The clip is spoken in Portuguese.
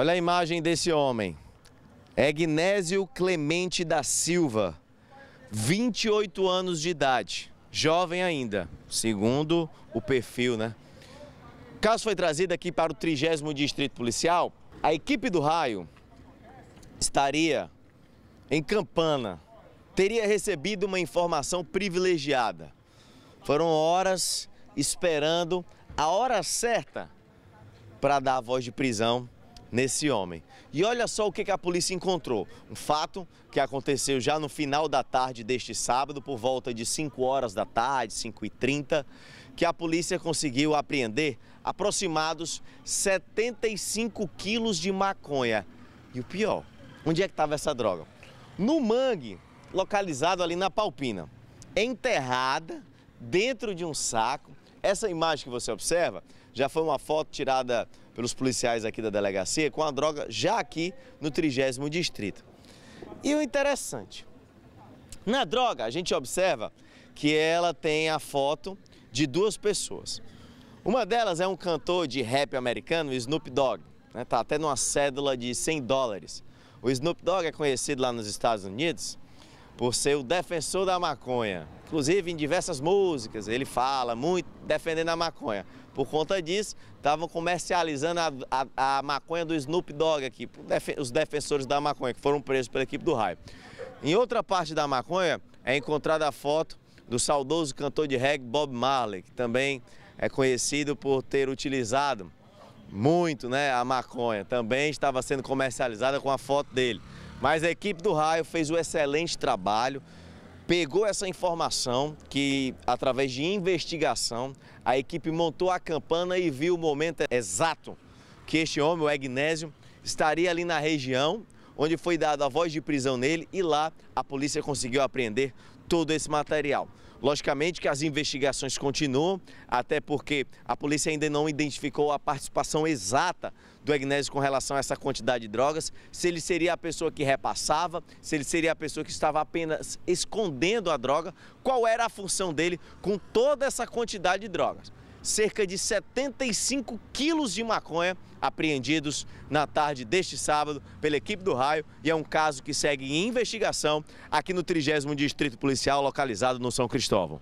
Olha a imagem desse homem. É Gnésio Clemente da Silva, 28 anos de idade, jovem ainda, segundo o perfil, né? O caso foi trazido aqui para o 30º Distrito Policial. A equipe do Raio estaria em Campana, teria recebido uma informação privilegiada. Foram horas esperando a hora certa para dar a voz de prisão nesse homem. E olha só o que a polícia encontrou. Um fato que aconteceu já no final da tarde deste sábado, por volta de 5 horas da tarde, 5h30, que a polícia conseguiu apreender aproximados 75 quilos de maconha. E o pior, onde é que estava essa droga? No mangue, localizado ali na Palpina, enterrada dentro de um saco. Essa imagem que você observa já foi uma foto tirada pelos policiais aqui da delegacia com a droga já aqui no 30º Distrito. E o interessante, na droga a gente observa que ela tem a foto de duas pessoas. Uma delas é um cantor de rap americano, Snoop Dogg, né? Tá até numa cédula de $100. O Snoop Dogg é conhecido lá nos Estados Unidos por ser o defensor da maconha. Inclusive, em diversas músicas, ele fala muito defendendo a maconha. Por conta disso, estavam comercializando a maconha do Snoop Dogg aqui, os defensores da maconha, que foram presos pela equipe do Raio. Em outra parte da maconha, é encontrada a foto do saudoso cantor de reggae Bob Marley, que também é conhecido por ter utilizado muito, né, a maconha. Também estava sendo comercializada com a foto dele. Mas a equipe do Raio fez um excelente trabalho, pegou essa informação que, através de investigação, a equipe montou a campana e viu o momento exato que este homem, o Gnésio, estaria ali na região, onde foi dada a voz de prisão nele, e lá a polícia conseguiu apreender todo esse material. Logicamente que as investigações continuam, até porque a polícia ainda não identificou a participação exata do Gnésio com relação a essa quantidade de drogas, se ele seria a pessoa que repassava, se ele seria a pessoa que estava apenas escondendo a droga, qual era a função dele com toda essa quantidade de drogas. Cerca de 75 quilos de maconha apreendidos na tarde deste sábado pela equipe do Raio, e é um caso que segue em investigação aqui no 30º Distrito Policial, localizado no São Cristóvão.